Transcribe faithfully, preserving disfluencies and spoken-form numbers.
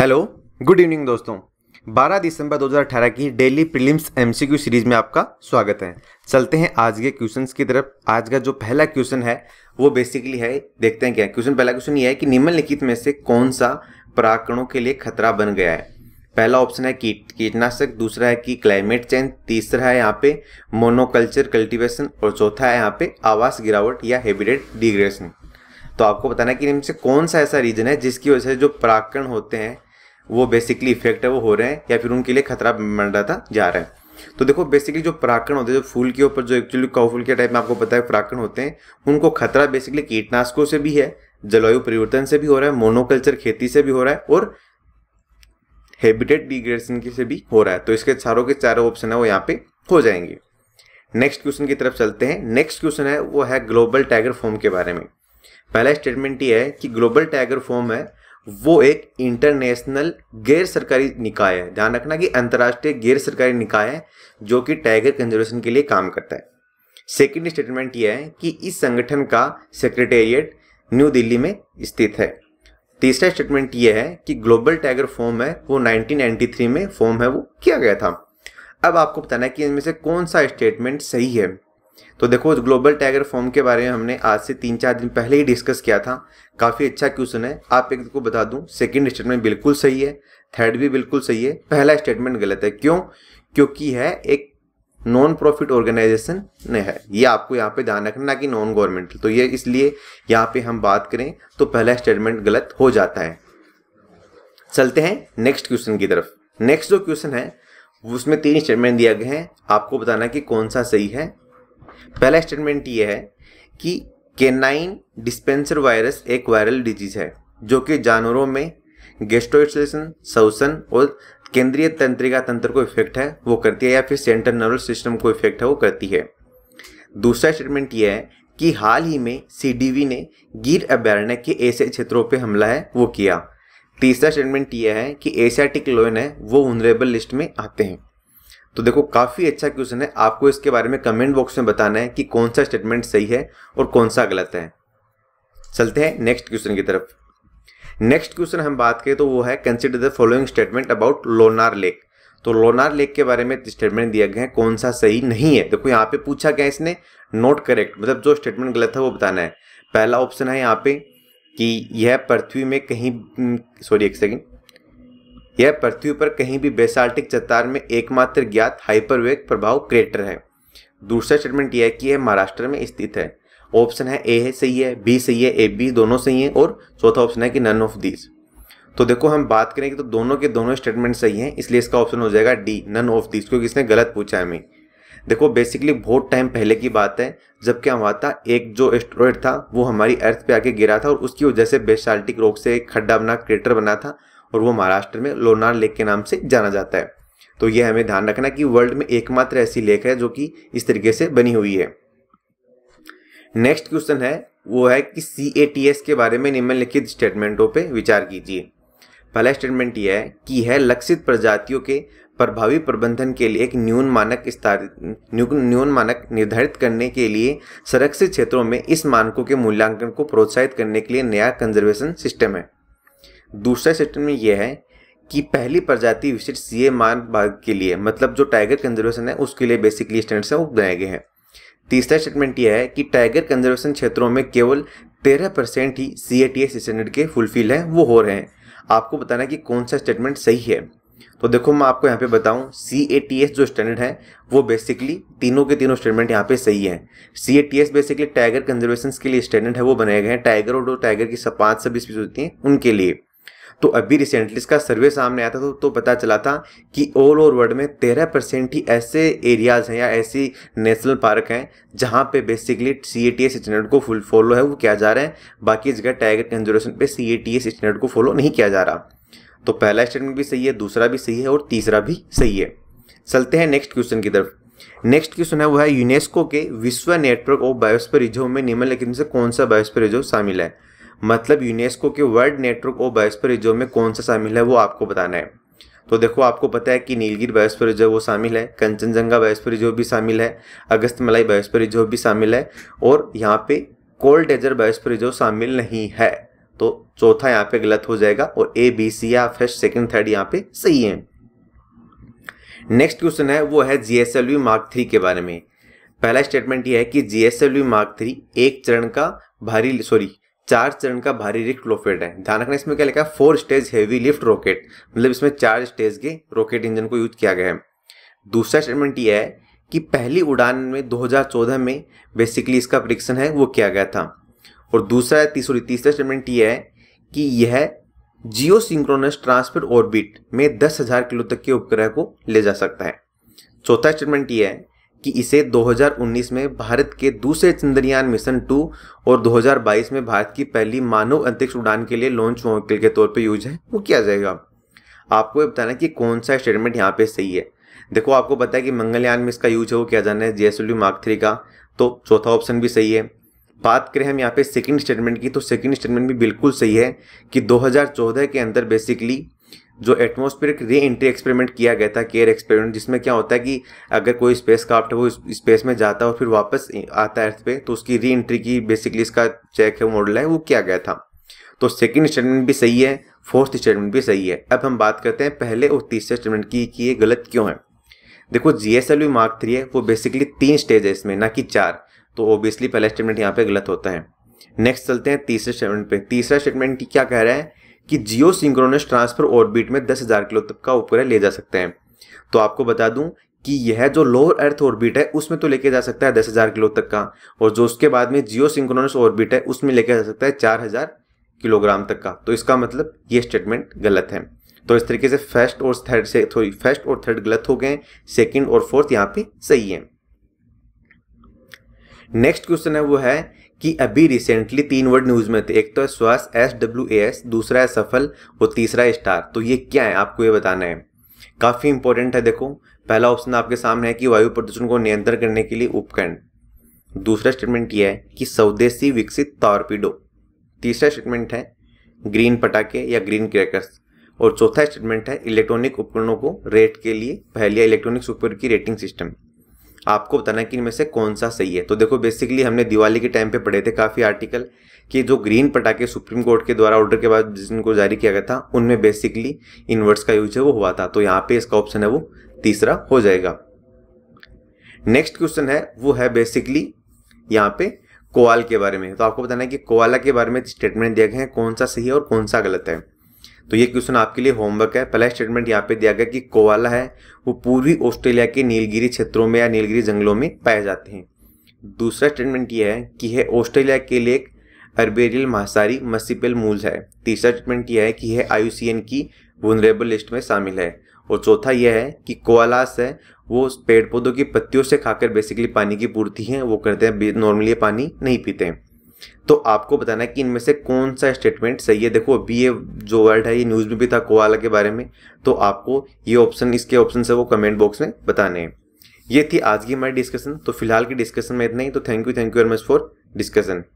Hello good evening दोस्तों, बारह दिसंबर दो हज़ार अठारह की डेली प्रीलिम्स एमसीक्यू सीरीज में आपका स्वागत है। चलते हैं आज के क्वेश्चंस की तरफ। आज का जो पहला क्वेश्चन है वो बेसिकली है, देखते हैं क्या क्वेश्चन। पहला क्वेश्चन ये है कि निम्नलिखित में से कौन सा परागकणों के लिए खतरा बन गया है। पहला ऑप्शन है कीट कीटनाशक, दूसरा है कि क्लाइमेट चेंज, तीसरा है यहाँ पे मोनोकल्चर कल्टिवेशन और चौथा है यहाँ पे आवास गिरावट या हैबिटेट डिग्रेडेशन। तो आपको बताना है कि इनमें से कौन सा ऐसा रीजन है जिसकी वजह से जो परागकण होते हैं वो बेसिकली इफेक्ट है वो हो रहे हैं या फिर उनके लिए खतरा बन रहा जा रहा है। तो देखो बेसिकली जो परागकण होते हैं जो फूल के ऊपर जो एक्चुअली काउफूल के टाइप में आपको पता है परागकण होते हैं, उनको खतरा बेसिकली कीटनाशकों से भी है, जलवायु परिवर्तन से भी हो रहा है, मोनोकल्चर खेती से भी हो रहा है और हैबिटेट डिग्रेडेशन से भी हो रहा है। तो इसके चारों के चारों ऑप्शन है वो यहाँ पे हो जाएंगे। नेक्स्ट क्वेश्चन की तरफ चलते हैं। नेक्स्ट क्वेश्चन है वो है ग्लोबल टाइगर फॉर्म के बारे में। पहला स्टेटमेंट ये है कि ग्लोबल टाइगर फॉर्म है वो एक इंटरनेशनल गैर सरकारी निकाय है। ध्यान रखना कि अंतर्राष्ट्रीय गैर सरकारी निकाय है जो कि टाइगर कंजर्वेशन के लिए काम करता है। सेकंड स्टेटमेंट यह है कि इस संगठन का सेक्रेटेरिएट न्यू दिल्ली में स्थित है। तीसरा स्टेटमेंट यह है कि ग्लोबल टाइगर फॉर्म है वो नाइनटीन नाइंटी थ्री में फॉर्म है वो किया गया था। अब आपको बताना है कि इनमें से कौन सा स्टेटमेंट सही है। तो देखो ग्लोबल टाइगर फॉर्म के बारे में हमने आज से तीन चार दिन पहले ही डिस्कस किया था। काफ़ी अच्छा क्वेश्चन है। आप एक को बता दूं, सेकंड स्टेटमेंट बिल्कुल सही है, थर्ड भी बिल्कुल सही है, पहला स्टेटमेंट गलत है। क्यों? क्योंकि है एक नॉन प्रॉफिट ऑर्गेनाइजेशन ने है, ये आपको यहाँ पे ध्यान रखना, ना कि नॉन गवर्नमेंटल। तो ये इसलिए यहाँ पर हम बात करें तो पहला स्टेटमेंट गलत हो जाता है। चलते हैं नेक्स्ट क्वेश्चन की तरफ। नेक्स्ट जो क्वेश्चन है उसमें तीन स्टेटमेंट दिया गया है, आपको बताना कि कौन सा सही है। पहला स्टेटमेंट ये है कि कैनाइन डिस्पेंसर वायरस एक वायरल डिजीज है जो कि जानवरों में गैस्ट्रोइंटेस्टाइन, श्वसन और केंद्रीय तंत्रिका तंत्र को इफेक्ट है वो करती है या फिर सेंट्रल नर्वस सिस्टम को इफेक्ट है वो करती है। दूसरा स्टेटमेंट ये है कि हाल ही में सीडीवी ने गिर अभ्यारण्य के ऐसे क्षेत्रों पर हमला है वो किया। तीसरा स्टेटमेंट ये है कि एशियाटिक लायन है वो वल्नरेबल लिस्ट में आते हैं। तो देखो काफ़ी अच्छा क्वेश्चन है। आपको इसके बारे में कमेंट बॉक्स में बताना है कि कौन सा स्टेटमेंट सही है और कौन सा गलत है। चलते हैं नेक्स्ट क्वेश्चन की तरफ। नेक्स्ट क्वेश्चन हम बात करें तो वो है consider the following statement about Lonar lake. तो लोनार लेक के बारे में स्टेटमेंट दिया गया है, कौन सा सही नहीं है। देखो यहाँ पे पूछा गया इसने नॉट करेक्ट, मतलब जो स्टेटमेंट गलत है वो बताना है। पहला ऑप्शन है यहाँ पे कि यह पृथ्वी में कहीं सॉरी एक सेकेंड यह पृथ्वी पर कहीं भी बेसाल्टिक चट्टान में एकमात्र ज्ञात हाइपरवेक प्रभाव क्रेटर है। दूसरा स्टेटमेंट यह है कि यह महाराष्ट्र में स्थित है। ऑप्शन है ए है सही है, बी सही है, ए बी दोनों सही है और चौथा ऑप्शन है कि नन ऑफ दीज। तो देखो हम बात करेंगे तो दोनों के दोनों स्टेटमेंट सही हैं, इसलिए इसका ऑप्शन हो जाएगा डी नन ऑफ दीज, क्योंकि इसने गलत पूछा है हमें। देखो बेसिकली बहुत टाइम पहले की बात है जब क्या हुआ था, एक जो एस्टेरॉयड था वो हमारी अर्थ पे आके गिरा था और उसकी वजह से बेसाल्टिक रॉक से एक खड्डा बना क्रेटर बना था और वो महाराष्ट्र में लोनार लेक के नाम से जाना जाता है। तो ये हमें ध्यान रखना कि वर्ल्ड में एकमात्र ऐसी लेक है जो कि इस तरीके से बनी हुई है। नेक्स्ट क्वेश्चन है वो है कि सीएटीएस के बारे में निम्नलिखित स्टेटमेंटों पे विचार कीजिए। पहला स्टेटमेंट यह है कि है लक्षित प्रजातियों के प्रभावी प्रबंधन के लिए एक न्यून मानक न्यून मानक निर्धारित करने के लिए संरक्षित क्षेत्रों में इस मानकों के मूल्यांकन को प्रोत्साहित करने के लिए नया कंजर्वेशन सिस्टम है। दूसरा स्टेटमेंट में यह है कि पहली प्रजाति विशिष्ट सीए मान भाग के लिए, मतलब जो टाइगर कंजर्वेशन है उसके लिए बेसिकली स्टैंडर्ड्स हैं वो बनाए गए हैं। तीसरा स्टेटमेंट यह है कि टाइगर कंजर्वेशन क्षेत्रों में केवल तेरह परसेंट ही सीएटीएस स्टैंडर्ड के फुलफिल हैं वो हो रहे हैं। आपको बताना है कि कौन सा स्टेटमेंट सही है। तो देखो मैं आपको यहाँ पे बताऊँ, सीएटीएस जो स्टैंडर्ड है वो बेसिकली तीनों के तीनों स्टेटमेंट यहाँ पे सही है। सीएटीएस बेसिकली टाइगर कंजर्वेशन के लिए स्टैंडर्ड है वो बनाए गए हैं, टाइगर और टाइगर की पाँच से बीस स्पीशीज होती हैं उनके लिए। तो अभी रिसेंटली इसका सर्वे सामने आया था तो, तो पता चला था कि ऑल ओवर वर्ल्ड में तेरह परसेंट ही ऐसे एरियाज़ हैं या ऐसी नेशनल पार्क हैं जहां पे बेसिकली सीएटीएस स्टैंडर्ड को फुल फॉलो है वो किया जा रहा है, बाकी जगह टाइगर कंजर्वेशन पे सीएटीएस स्टैंडर्ड को फॉलो नहीं किया जा रहा। तो पहला स्टेटमेंट भी सही है, दूसरा भी सही है और तीसरा भी सही है। चलते हैं नेक्स्ट क्वेश्चन की तरफ। नेक्स्ट क्वेश्चन है वो है यूनेस्को के विश्व नेटवर्क ऑफ बायोस्फीयर रिजर्व में निम्नलिखित में से कौन सा बायोस्फीयर रिजर्व शामिल है। मतलब यूनेस्को के world network of biosphere reserve में कौन सा शामिल है वो आपको बताना है। तो देखो आपको पता है कि नीलगिरी बायोस्फीयर रिजर्व वो शामिल है, कंचनजंगा बायोस्फीयर रिजर्व भी शामिल है, अगस्तमलाई बायोस्फीयर रिजर्व भी शामिल है और यहाँ पे कोल्ड डेजर्ट बायोस्फीयर रिजर्व शामिल नहीं है। तो चौथा यहाँ पे गलत हो जाएगा और ए बी सी या फर्स्ट सेकंड थर्ड यहाँ पे सही है। नेक्स्ट क्वेश्चन है वो है जीएसएलवी मार्क थ्री के बारे में। पहला स्टेटमेंट यह है कि जीएसएलवी मार्क थ्री एक चरण का भारी सॉरी चार चरण का भारी लिफ्ट रॉकेट है। ध्यान रखना इसमें क्या लिखा है, four stage heavy lift rocket, मतलब इसमें चार स्टेज के रॉकेट इंजन को यूज किया गया है। दूसरा स्टेटमेंट यह है कि पहली उड़ान में दो हज़ार चौदह में बेसिकली इसका परीक्षण है वो किया गया था। और दूसरा तीसरी तीसरा स्टेटमेंट यह है कि यह जियो सिंक्रोनस ट्रांसफर ऑर्बिट में दस हज़ार किलो तक के उपग्रह को ले जा सकता है। चौथा स्टेटमेंट यह है कि इसे दो हज़ार उन्नीस में भारत के दूसरे चंद्रयान मिशन टू और दो हज़ार बाईस में भारत की पहली मानव अंतरिक्ष उड़ान के लिए लॉन्च व्हीकल के तौर पर यूज है वो किया जाएगा। आपको ये बताना कि कौन सा स्टेटमेंट यहाँ पे सही है। देखो आपको पता है कि मंगलयान में इसका यूज है वो किया जाना है जीएसएलवी मार्क थ्री का, तो चौथा ऑप्शन भी सही है। बात करें हम यहाँ पे सेकंड स्टेटमेंट की, तो सेकंड स्टेटमेंट भी बिल्कुल सही है कि दो हज़ार चौदह के अंदर बेसिकली जो एटमॉस्फेरिक री एंट्री एक्सपेरिमेंट किया गया था, केयर एक्सपेरिमेंट, जिसमें क्या होता है कि अगर कोई स्पेसक्राफ्ट है वो स्पेस में जाता है और फिर वापस आता है अर्थ पे, तो उसकी री एंट्री की बेसिकली इसका चेक है मॉडल है वो किया गया था। तो सेकंड स्टेटमेंट भी सही है, फोर्थ स्टेटमेंट भी सही है। अब हम बात करते हैं पहले और तीसरे स्टेटमेंट की कि ये गलत क्यों है। देखो जीएसएलवी मार्क थ्री है वो बेसिकली तीन स्टेज है इसमें, ना कि चार, तो ओबियसली पहला स्टेटमेंट यहाँ पे गलत होता है। नेक्स्ट चलते हैं तीसरे स्टेटमेंट पे। तीसरा स्टेटमेंट क्या कह रहा है कि जियो सिंक्रोनस ट्रांसफर ऑर्बिट में दस हज़ार किलो तक का उपग्रह ले जा सकते हैं। तो आपको बता दूं कि यह जो लोअर अर्थ ऑर्बिट है उसमें तो लेके जा सकता है दस हज़ार किलो तक का, और जो उसके बाद में जियो सिंक्रोनस ऑर्बिट है उसमें लेके जा सकता है चार हज़ार किलोग्राम तक का। तो इसका मतलब ये स्टेटमेंट गलत है। तो इस तरीके से फर्स्ट और थर्ड से सॉरी फर्स्ट और थर्ड गलत हो गए, सेकंड और फोर्थ यहाँ पे सही है। नेक्स्ट क्वेश्चन है वो है कि अभी रिसेंटली तीन वर्ड न्यूज में थे, एक तो है श्वास एस डब्ल्यू ए एस, दूसरा है सफल और तीसरा है स्टार। तो ये क्या है आपको ये बताना है, काफी इंपॉर्टेंट है। देखो पहला ऑप्शन आपके सामने है कि वायु प्रदूषण को नियंत्रण करने के लिए उपकरण। दूसरा स्टेटमेंट यह है कि स्वदेशी विकसित टॉर्पीडो। तीसरा स्टेटमेंट है ग्रीन पटाखे या ग्रीन क्रैकर्स। और चौथा स्टेटमेंट है इलेक्ट्रॉनिक उपकरणों को रेट के लिए पहली इलेक्ट्रॉनिक्स उपकरण की रेटिंग सिस्टम। आपको बताना है कि इनमें से कौन सा सही है। तो देखो बेसिकली हमने दिवाली के टाइम पे पढ़े थे काफ़ी आर्टिकल कि जो ग्रीन पटाखे सुप्रीम कोर्ट के द्वारा ऑर्डर के बाद जिनको जारी किया गया था उनमें बेसिकली इनवर्ट्स का यूज है वो हुआ था। तो यहाँ पे इसका ऑप्शन है वो तीसरा हो जाएगा। नेक्स्ट क्वेश्चन है वो है बेसिकली यहाँ पे कोआल के बारे में। तो आपको बताना है कि कोआला के बारे में स्टेटमेंट दिया गया है कौन सा सही है और कौन सा गलत है। तो ये क्वेश्चन आपके लिए होमवर्क है। पहला स्टेटमेंट यहाँ पे दिया गया कि कोआला है वो पूर्वी ऑस्ट्रेलिया के नीलगिरी क्षेत्रों में या नीलगिरी जंगलों में पाए जाते हैं। दूसरा स्टेटमेंट ये है कि यह ऑस्ट्रेलिया के लिए एक अरबेरियल महासारी मसीपेल मूल है। तीसरा स्टेटमेंट यह है कि यह आईयूसीएन की वनरेबल लिस्ट में शामिल है। और चौथा यह है कि कोआलास है वो पेड़ पौधों की पत्तियों से खाकर बेसिकली पानी की पूर्ति है वो करते हैं, नॉर्मली पानी नहीं पीते हैं। तो आपको बताना है कि इनमें से कौन सा स्टेटमेंट सही है। देखो अभी ये जो वर्ड है ये न्यूज़ में भी था कोआला के बारे में, तो आपको ये ऑप्शन इसके ऑप्शन से वो कमेंट बॉक्स में बताने हैं। ये थी आज की हमारी डिस्कशन। तो फिलहाल की डिस्कशन में इतना ही। तो thank you thank you very much for discussion.